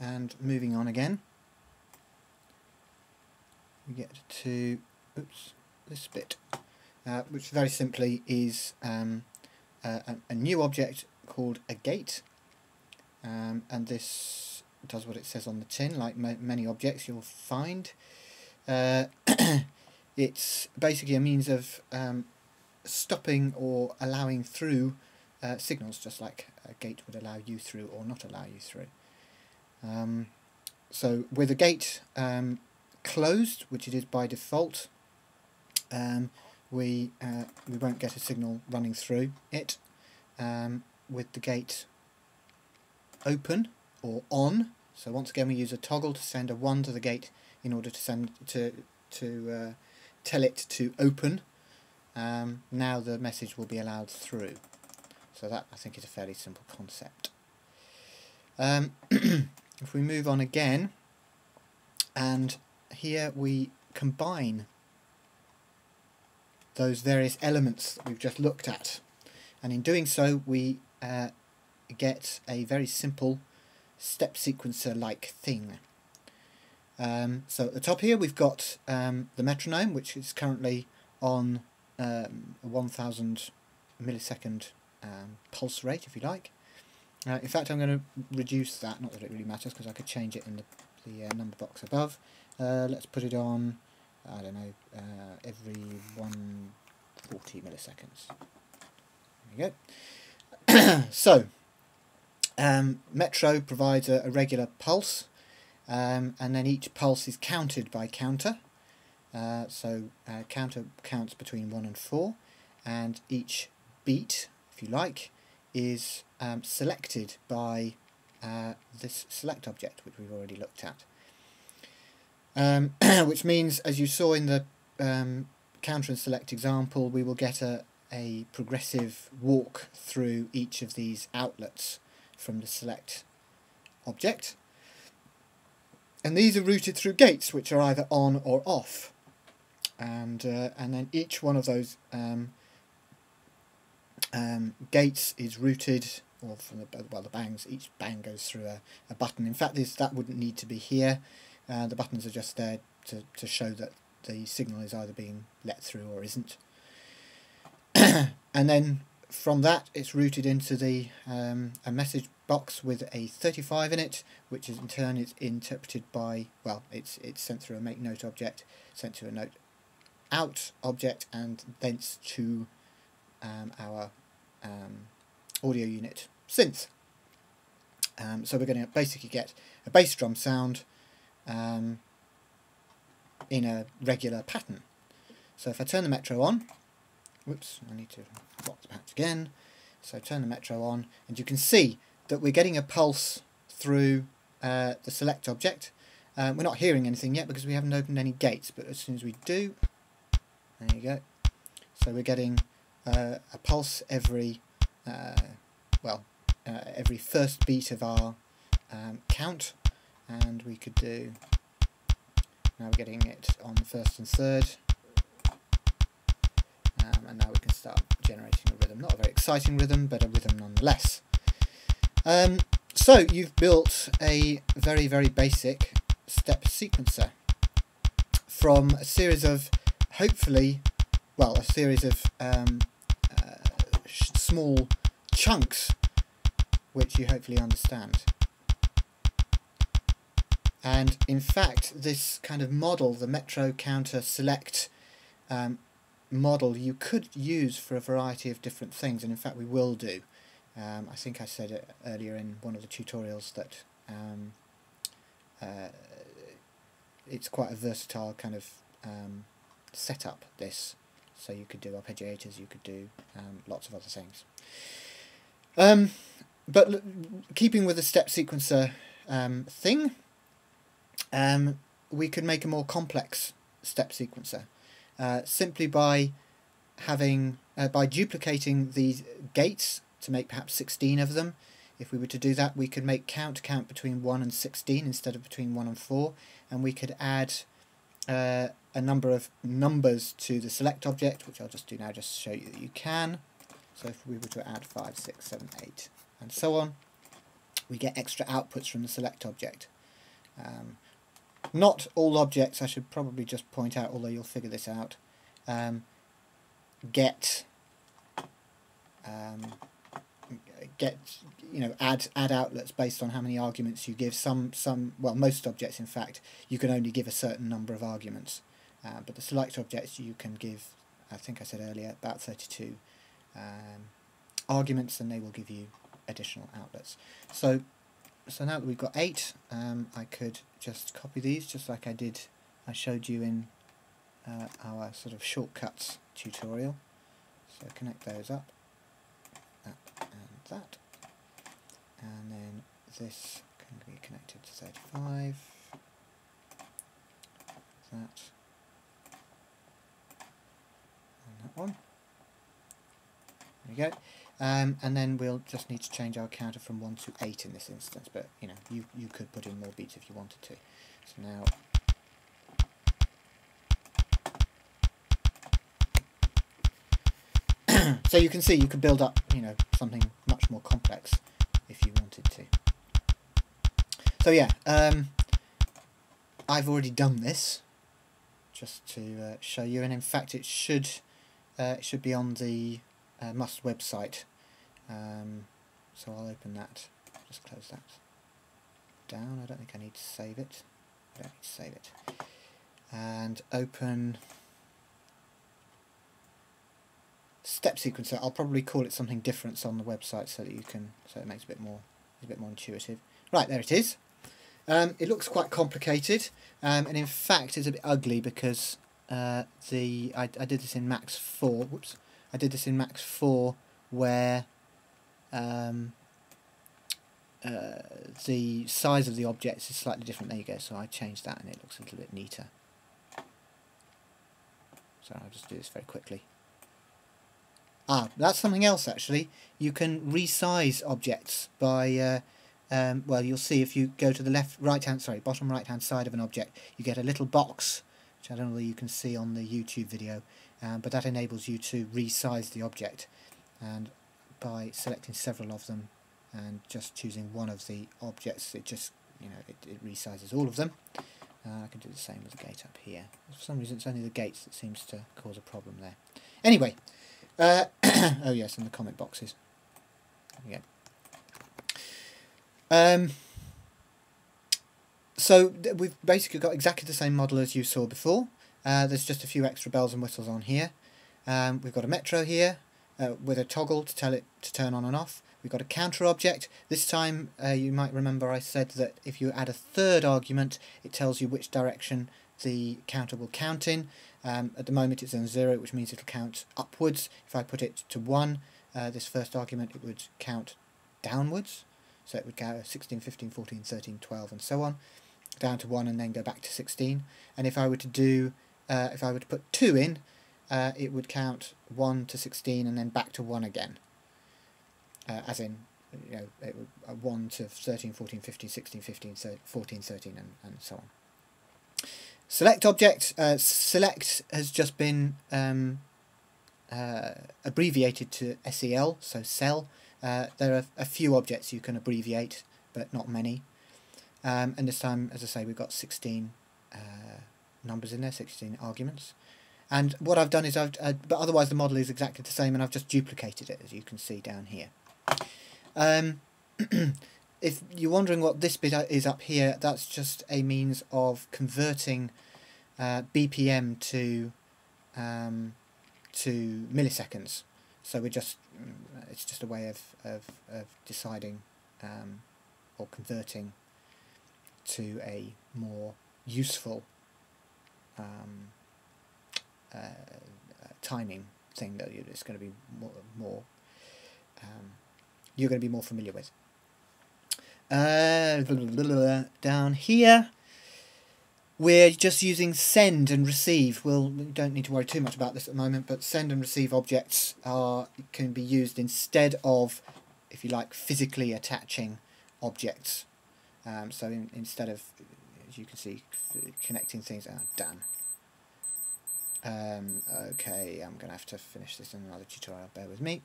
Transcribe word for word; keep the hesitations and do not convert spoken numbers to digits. and moving on again, we get to oops this bit, uh, which very simply is um, uh, a, a new object called a gate, um, and this does what it says on the tin. Like ma many objects you'll find, uh, it's basically a means of um, stopping or allowing through uh, signals, just like a gate would allow you through or not allow you through. Um, so with a gate um, closed, which it is by default, um, we uh, we won't get a signal running through it. Um, with the gate open or on, so once again we use a toggle to send a one to the gate in order to send to to uh, tell it to open. Um, now the message will be allowed through. So that, I think, is a fairly simple concept. Um, if we move on again, and here we combine those various elements that we've just looked at, and in doing so we uh, get a very simple step sequencer like thing. Um, so at the top here we've got um, the metronome, which is currently on um, a one thousand millisecond um, pulse rate, if you like. Uh, in fact, I'm going to reduce that, not that it really matters because I could change it in the, the uh, number box above. Uh, let's put it on, I don't know, uh, every one hundred forty milliseconds. There we go. So, um, Metro provides a, a regular pulse, um, and then each pulse is counted by counter. Uh, so, uh, counter counts between one and four, and each beat, if you like, is um, selected by uh, this select object, which we've already looked at. Um, which means, as you saw in the um, counter and select example, we will get a, a progressive walk through each of these outlets from the select object. And these are routed through gates, which are either on or off. And, uh, and then each one of those um, Um, gates is routed, or from the, well, the bangs, each bang goes through a, a button. In fact, this, that wouldn't need to be here. Uh, the buttons are just there to, to show that the signal is either being let through or isn't. And then from that, it's routed into the um, a message box with a thirty-five in it, which is in turn is interpreted by, well, it's, it's sent through a make note object, sent to a note out object, and thence to Um, our um, audio unit synth. Um, so we're going to basically get a bass drum sound um, in a regular pattern. So if I turn the metro on, whoops, I need to lock the patch again. So turn the metro on, and you can see that we're getting a pulse through uh, the select object. Uh, we're not hearing anything yet because we haven't opened any gates, but as soon as we do, there you go. So we're getting Uh, a pulse every, uh, well, uh, every first beat of our um, count, and we could do, now we're getting it on the first and third, um, and now we can start generating a rhythm. Not a very exciting rhythm, but a rhythm nonetheless. Um, so you've built a very, very basic step sequencer from a series of, hopefully, well, a series of um, uh, small chunks, which you hopefully understand. And in fact, this kind of model, the metro counter select um, model, you could use for a variety of different things, and in fact we will do. Um, I think I said it earlier in one of the tutorials that um, uh, it's quite a versatile kind of um, setup, this. So you could do arpeggiators, you could do um, lots of other things. Um, but l keeping with the step sequencer um, thing, um, we could make a more complex step sequencer uh, simply by having uh, by duplicating these gates to make perhaps sixteen of them. If we were to do that, we could make count count between one and sixteen instead of between one and four, and we could add Uh, a number of numbers to the select object, which I'll just do now just to show you that you can. So if we were to add five, six, seven, eight, and so on, we get extra outputs from the select object. Um, not all objects, I should probably just point out, although you'll figure this out, um, get um, get you know add add outlets based on how many arguments you give. Some some well most objects in fact you can only give a certain number of arguments, uh, but the select objects you can give, I think I said earlier, about thirty-two um, arguments, and they will give you additional outlets. So so now that we've got eight, um, I could just copy these just like I did I showed you in uh, our sort of shortcuts tutorial. So connect those up, that and that, and then this can be connected to thirty-five, that and that one. There we go. Um, and then we'll just need to change our counter from one to eight in this instance, but you know, you, you could put in more beats if you wanted to. So now, so you can see you could build up, you know, something much more complex if you wanted to. So yeah, um, I've already done this just to uh, show you, and in fact it should uh, it should be on the uh, Must website. Um, so I'll open that. Just close that down. I don't think I need to save it. I don't need to save it. And open step sequencer. I'll probably call it something different on the website so that you can, so it makes it a bit more a bit more intuitive. Right, there it is. Um, it looks quite complicated, um, and in fact it's a bit ugly because uh, the I, I did this in Max four. Whoops. I did this in Max four where um, uh, the size of the objects is slightly different. There you go. So I changed that, and it looks a little bit neater. So I'll just do this very quickly. Ah, that's something else actually. You can resize objects by, uh, um, well, you'll see if you go to the left, right hand, sorry, bottom right hand side of an object, you get a little box, which I don't know whether you can see on the YouTube video, um, but that enables you to resize the object, and by selecting several of them and just choosing one of the objects, it just, you know, it, it resizes all of them. Uh, I can do the same with the gate up here. For some reason, it's only the gates that seems to cause a problem there. Anyway. Uh, oh yes, and the comment boxes. Yeah. Um. So we've basically got exactly the same model as you saw before. Uh, there's just a few extra bells and whistles on here. Um, we've got a metro here uh, with a toggle to tell it to turn on and off. We've got a counter object. This time, uh, you might remember I said that if you add a third argument, it tells you which direction the counter will count in. Um, at the moment it's on zero, which means it'll count upwards. If I put it to one, uh, this first argument, it would count downwards. So it would go sixteen, fifteen, fourteen, thirteen, twelve and so on, down to one and then go back to sixteen. And if I were to do, uh, if I were to put two in, uh, it would count one to sixteen and then back to one again. Uh, as in, you know, it would, uh, one to thirteen, fourteen, fifteen, sixteen, fifteen, fourteen, thirteen and, and so on. Select object. Uh, select has just been um, uh, abbreviated to S E L, so cell. Uh, there are a few objects you can abbreviate, but not many. Um, and this time, as I say, we've got sixteen uh, numbers in there, sixteen arguments. And what I've done is, I've uh, but otherwise the model is exactly the same, and I've just duplicated it, as you can see down here. Um, If you're wondering what this bit is up here, that's just a means of converting uh, B P M to um, to milliseconds. So we're just it's just a way of of, of deciding um, or converting to a more useful um, uh, timing thing that it's going to be more, more um, you're going to be more familiar with. Uh, blah, blah, blah, blah. Down here, we're just using send and receive. We'll, we don't need to worry too much about this at the moment, but send and receive objects are can be used instead of, if you like, physically attaching objects. Um, so in, instead of, as you can see, connecting things. Oh, damn. Um, okay, I'm going to have to finish this in another tutorial. Bear with me.